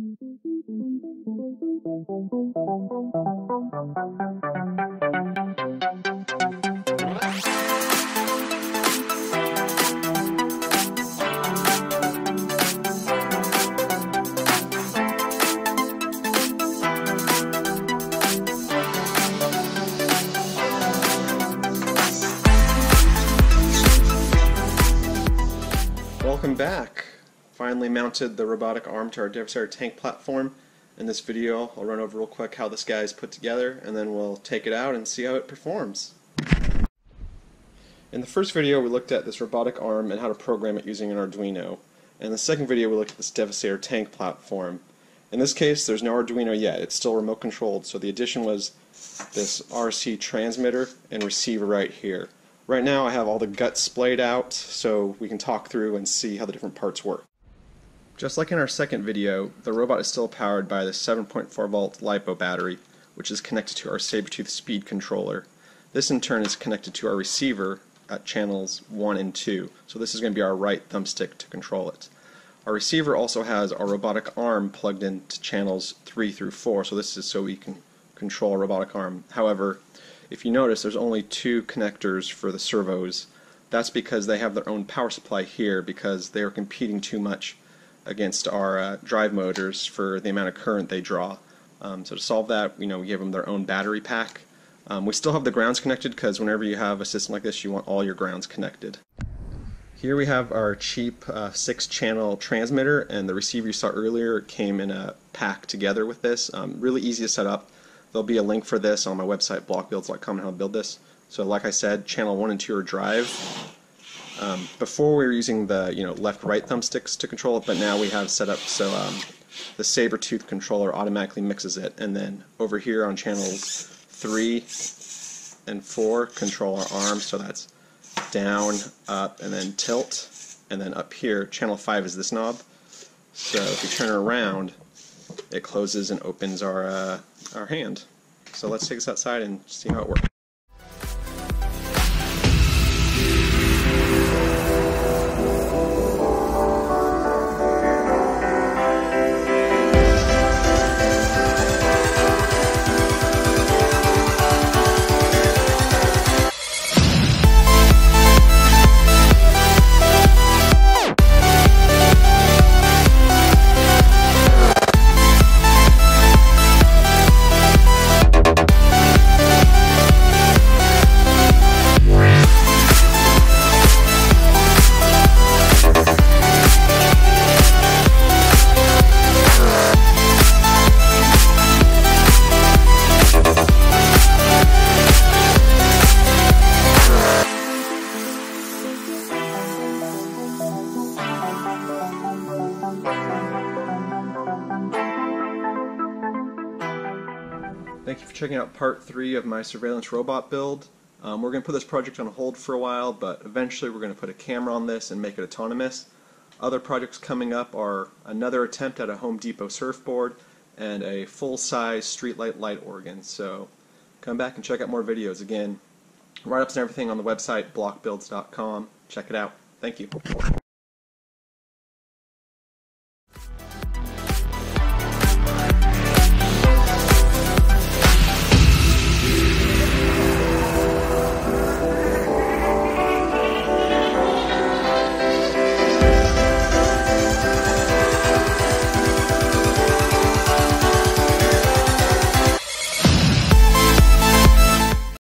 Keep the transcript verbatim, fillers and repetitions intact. Welcome back. Finally mounted the robotic arm to our Devastator tank platform. In this video, I'll run over real quick how this guy is put together, and then we'll take it out and see how it performs. In the first video, we looked at this robotic arm and how to program it using an Arduino. In the second video, we looked at this Devastator tank platform. In this case, there's no Arduino yet. It's still remote controlled, so the addition was this R C transmitter and receiver right here. Right now, I have all the guts splayed out, so we can talk through and see how the different parts work. Just like in our second video, the robot is still powered by the seven point four volt LiPo battery, which is connected to our Sabertooth speed controller. This in turn is connected to our receiver at channels one and two, so this is going to be our right thumbstick to control it. Our receiver also has our robotic arm plugged into channels three through four, so this is so we can control our robotic arm. However, if you notice, there's only two connectors for the servos. That's because they have their own power supply here, because they are competing too much against our uh, drive motors for the amount of current they draw. Um, so to solve that, you know, we give them their own battery pack. Um, we still have the grounds connected because whenever you have a system like this, you want all your grounds connected. Here we have our cheap uh, six channel transmitter, and the receiver you saw earlier came in a pack together with this. Um, really easy to set up. There'll be a link for this on my website, bloq builds dot com, on how to build this. So like I said, channel one and two are drive. Um, before we were using the you know left-right thumbsticks to control it, but now we have set up so um, the Sabertooth controller automatically mixes it, and then over here on channels three and four control our arm, so that's down, up, and then tilt, and then up here channel five is this knob. So if you turn it around, it closes and opens our uh, our hand. So let's take this outside and see how it works. Thank you for checking out part three of my surveillance robot build. Um, we're going to put this project on hold for a while, but eventually we're going to put a camera on this and make it autonomous. Other projects coming up are another attempt at a Home Depot surfboard and a full-size streetlight light organ. So come back and check out more videos. Again, write-ups and everything on the website, bloq builds dot com. Check it out. Thank you.